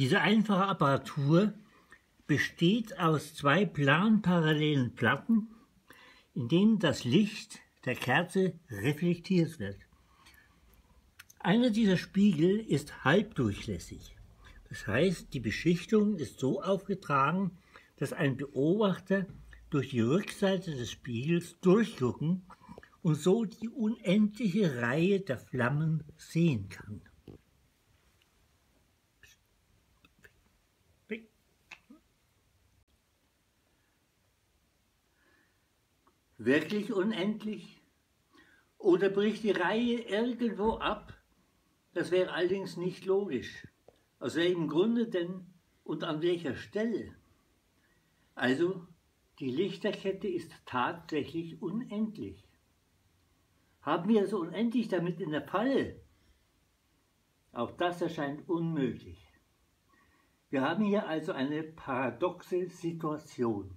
Diese einfache Apparatur besteht aus zwei planparallelen Platten, in denen das Licht der Kerze reflektiert wird. Einer dieser Spiegel ist halbdurchlässig. Das heißt, die Beschichtung ist so aufgetragen, dass ein Beobachter durch die Rückseite des Spiegels durchgucken und so die unendliche Reihe der Flammen sehen kann. Wirklich unendlich? Oder bricht die Reihe irgendwo ab? Das wäre allerdings nicht logisch. Aus welchem Grunde denn und an welcher Stelle? Also, die Lichterkette ist tatsächlich unendlich. Haben wir also unendlich damit in der Falle? Auch das erscheint unmöglich. Wir haben hier also eine paradoxe Situation.